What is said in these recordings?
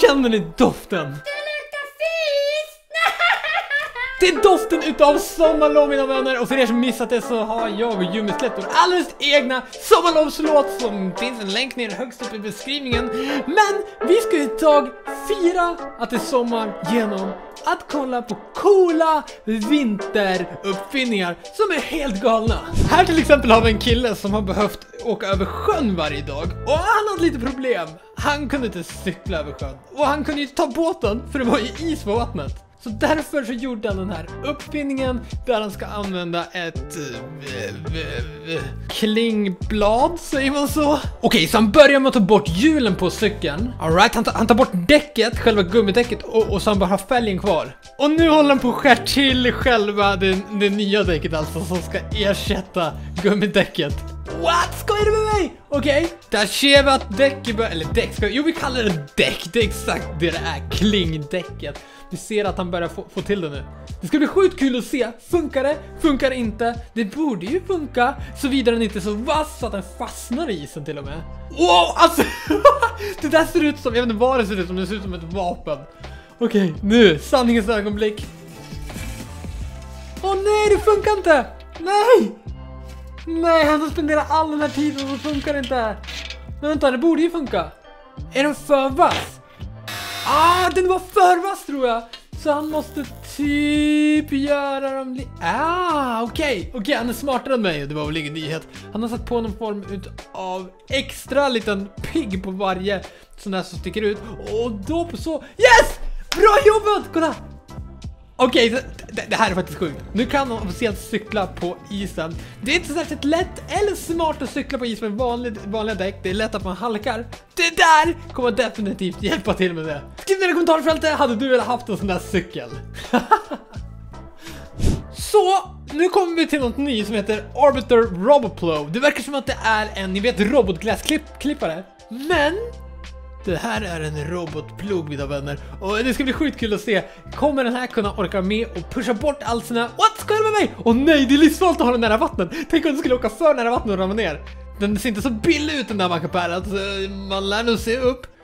Känner ni doften? Det luktar fis! Det är doften utav sommarlov, mina vänner. Och för er som missat det så har jag och Gymmislätt alldeles egna sommarlovslåt som finns en länk ner högst upp i beskrivningen. Men vi ska idag fira att det är sommar genom att kolla på coola vinteruppfinningar som är helt galna. Här till exempel har vi en kille som har behövt åka över sjön varje dag. Och han hade lite problem. Han kunde inte cykla över sjön. Och han kunde inte ta båten för det var ju is på vattnet. Så därför så gjorde han den här uppfinningen där han ska använda ett klingblad, säger man så. Okej, så han börjar med att ta bort hjulen på cykeln. Alright, han tar bort däcket, själva gummidäcket, och så han bara har fälgen kvar. Och nu håller han på att skär till själva det nya däcket alltså som ska ersätta gummidäcket. What? Skojar du med mig? Okej, där ser vi att vi kallar det däck. Det är exakt det är, klingdäcket. Vi ser att han börjar få till det nu. Det ska bli sjukt kul att se. Funkar det? Funkar det inte? Det borde ju funka. Såvida den inte är så vass att den fastnar i isen till och med. Wow, alltså. Det där ser ut som, jag vet inte vad det ser ut som. Det ser ut som ett vapen. Okej, nu. Sanningens ögonblick. Åh nej, det funkar inte. Nej. Nej, han har spenderat all den här tiden och så funkar det inte. Men vänta, det borde ju funka. Är den för vass? Ah, den var för vass tror jag. Så han måste typ göra dem. Ah, okej, han är smartare än mig. Det var väl ingen nyhet. Han har satt på någon form av extra liten pigg på varje sån här som sticker ut. Och då på så... Yes! Bra jobbat! Kolla! Okej, det här är faktiskt sjukt. Nu kan man officiellt cykla på isen. Det är inte särskilt lätt eller smart att cykla på is med vanliga däck. Det är lätt att man halkar. Det där kommer definitivt hjälpa till med det. Skriv ner i kommentarfältet, hade du velat haft en sån där cykel? Så, nu kommer vi till något nytt som heter Orbiter RoboPlow. Det verkar som att det är en, ni vet, robotgläsklippare. Men... det här är en robotplog, mina vänner. Och det ska bli sjukt kul att se. Kommer den här kunna orka med och pusha bort allt sina... What? Skojar med mig? Åh nej, det är livsfarligt att ha den nära vattnet. Tänk om du skulle åka för nära vattnet och ramla ner. Den ser inte så billig ut den där mackapären. Man lär nog se upp.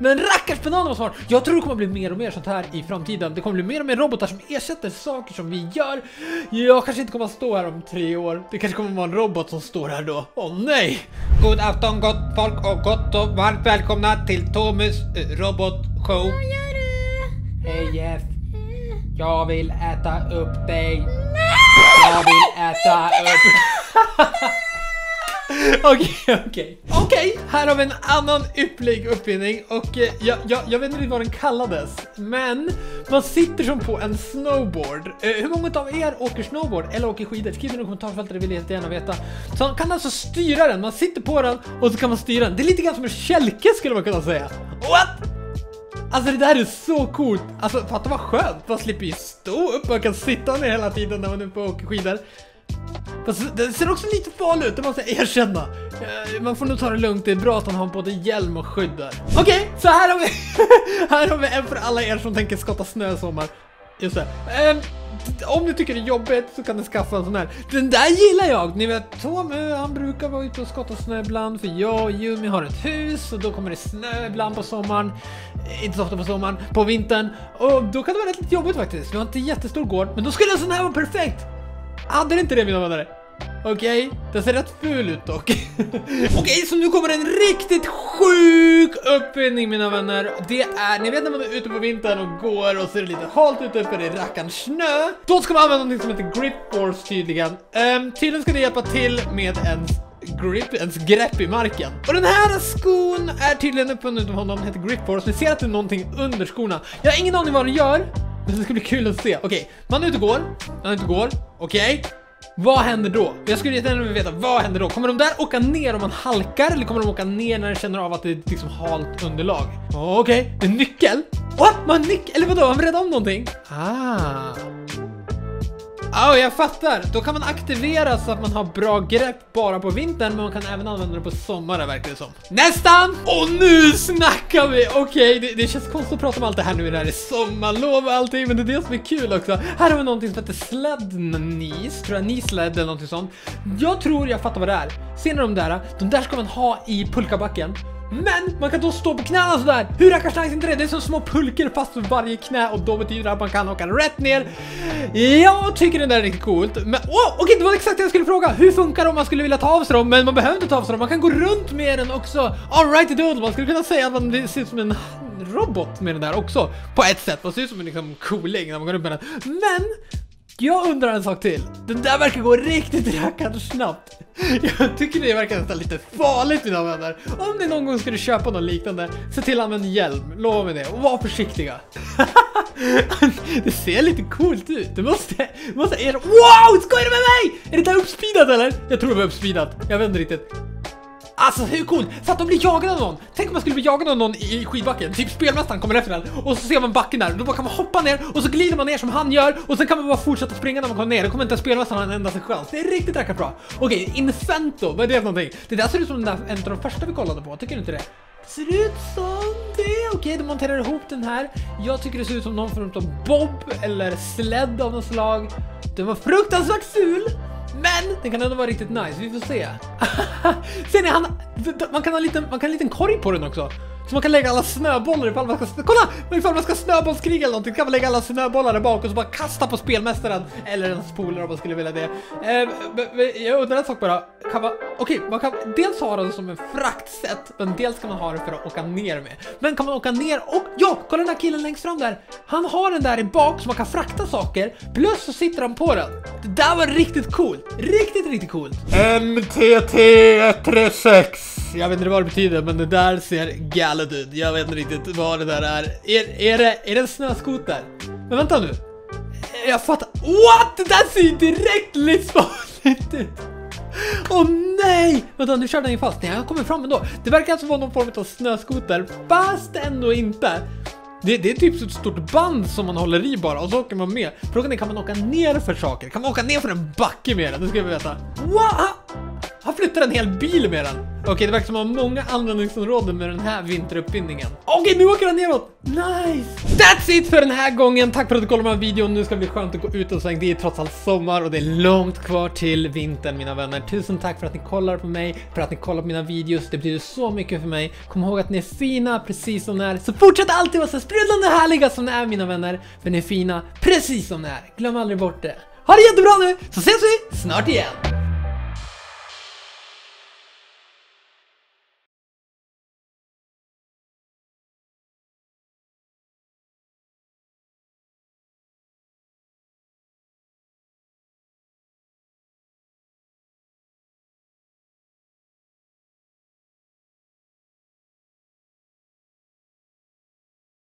Men rackars bananer var smart. Jag tror det kommer bli mer och mer sånt här i framtiden. Det kommer bli mer och mer robotar som ersätter saker som vi gör. Jag kanske inte kommer att stå här om 3 år. Det kanske kommer att vara en robot som står här då. Åh nej! God afton gott folk och gott och varmt välkomna till Tomus robotshow. Vad gör du? Hej Jeff. Jag vill äta upp dig. Nej! Jag vill äta upp dig. Okej, här har vi en annan ypplig uppfinning. Och jag vet inte vad den kallades. Men man sitter som på en snowboard. Hur många av er åker snowboard eller åker skidor? Skriv i någon kommentarfält, det vill jag gärna veta. Så man kan alltså styra den, man sitter på den och så kan man styra den. Det är lite grann som en kälke skulle man kunna säga. What? Alltså det där är så coolt. Alltså fatta vad skönt, man slipper ju stå upp. Man kan sitta ner hela tiden när man är på och åker skidor. Fast det ser också lite farligt ut, det måste jag erkänna. Man får nog ta det lugnt, det är bra att han har både hjälm och skydd där. Okej, så här har vi här har vi en för alla er som tänker skotta snö i sommar. Just det. Om ni tycker det är jobbigt så kan ni skaffa en sån här. Den där gillar jag. Ni vet, Tom, han brukar vara ute och skotta snö ibland. För jag och Jimmy har ett hus. Och då kommer det snö ibland på sommaren. Inte så ofta på sommaren, på vintern. Och då kan det vara lite jobbigt faktiskt. Vi har inte jättestor gård, men då skulle en sån här vara perfekt. Hade det inte det, mina vänner? Okej, det ser rätt ful ut dock. Okej, så nu kommer en riktigt sjuk uppfinning, mina vänner. Det är, ni vet när man är ute på vintern och går och ser lite halt ute för det är rackarns snö. Då ska man använda något som heter Grip Force tydligen. Tydligen ska det hjälpa till med ens grepp i marken. Och den här skon är tydligen uppfunnen av honom, den heter Grip Force. Ni ser att det är någonting under skorna. Jag har ingen aning vad den gör. Men det ska bli kul att se. Okej, man är ute och går. Okej. Vad händer då? Jag skulle gärna vilja veta, vad händer då? Kommer de där åka ner om man halkar? Eller kommer de åka ner när de känner av att det är liksom halt underlag? Okej, en nyckel. What? Man nyckel? Eller vadå? Man vill rädda om någonting? Jag fattar. Då kan man aktivera så att man har bra grepp bara på vintern. Men man kan även använda det på sommaren, verkar det som. Nästan! Och nu snackar vi! Okej, det känns konstigt att prata om allt det här nu. Det här är sommarlov och allting. Men det är det som är kul också. Här har vi någonting som heter sladdnis. Tror jag, nisled eller någonting sånt. Jag tror jag fattar vad det är. Ser ni de där? De där ska man ha i pulkabacken. Men man kan då stå på knäna sådär. Hur räcker slags inte det? Det är som små pulker fast för varje knä. Och då betyder det att man kan åka rätt ner. Jag tycker den där är riktigt coolt. Men okej, det var exakt det jag skulle fråga. Hur funkar det om man skulle vilja ta av sig dem? Men man behöver inte ta av sig dem. Man kan gå runt med den också. Alrighty dude. Man skulle kunna säga att man ser ut som en robot med den där också. På ett sätt. Man ser ut som en liksom cooling när man går runt med den. Men jag undrar en sak till. Den där verkar gå riktigt räkande snabbt. Jag tycker det verkar nästan lite farligt, mina vänner. Om ni någon gång skulle köpa något liknande, se till att använda hjälm. Lova mig det. Och var försiktiga. Det ser lite coolt ut. Du måste wow, skojar du med mig? Är det där uppspeedat eller? Jag tror det var uppspeedat. Jag vet inte riktigt. Alltså hur coolt, så att de blir jagade av någon. Tänk om man skulle bli jagad av någon i skidbacken. Typ spelmästaren kommer efter den. Och så ser man backen där, då bara kan man hoppa ner. Och så glider man ner som han gör. Och sen kan man bara fortsätta springa när man kommer ner. Då kommer inte spelmästaren ha en enda chans. Det är riktigt räckat bra. Okej, Infento, vad är det för någonting? Det där ser ut som en av de första vi kollade på, tycker du inte det? Det ser ut som det. Okej, de monterar ihop den här. Jag tycker det ser ut som någon form av bob eller sled av något slag. Det var fruktansvärt ful. Men det kan ändå vara riktigt nice, vi får se. Ser ni, man kan ha en liten korg på den också. Så man kan lägga alla snöbollar ifall man ska, kolla! Ifall man ska snöbollskriga eller någonting, kan man lägga alla snöbollar där bak och så bara kasta på spelmästaren. Eller en spolare om man skulle vilja det. Jag undrar en sak bara. Man kan dels ha den som en fraktsätt, men dels kan man ha det för att åka ner med. Men kan man åka ner och, ja, kolla den här killen längst fram där. Han har den där i bak så man kan frakta saker. Plus så sitter han på den. Det där var riktigt coolt. Riktigt coolt. MTT-136. Jag vet inte vad det betyder, men det där ser galet ut. Jag vet inte riktigt vad det där är. Är det en snöskoter? Men vänta nu. Jag fattar. What? Det där ser ju direkt livsfarligt ut. Åh nej! Vänta, nu kör den ju fast. Nej, jag kommer fram ändå. Det verkar alltså vara någon form av snöskoter. Fast ändå inte. Det är typ så ett stort band som man håller i bara. Och så åker man med. Frågan är, kan man åka ner för saker? Kan man åka ner för en backe med den? Nu ska vi veta. What? Han flyttar en hel bil med den. Okej, det verkar som att man har många användningsområden med den här vinteruppbindningen. Okej, nu åker den neråt. Nice! That's it för den här gången. Tack för att du kollade på den här videon. Nu ska det bli skönt att gå ut och sväng. Det är trots allt sommar och det är långt kvar till vintern, mina vänner. Tusen tack för att ni kollar på mig, för att ni kollar på mina videos. Det blir så mycket för mig. Kom ihåg att ni är fina, precis som ni är. Så fortsätt alltid vara så sprudlande härliga som ni är, mina vänner. För ni är fina, precis som ni är. Glöm aldrig bort det. Ha det jättebra nu, så ses vi snart igen.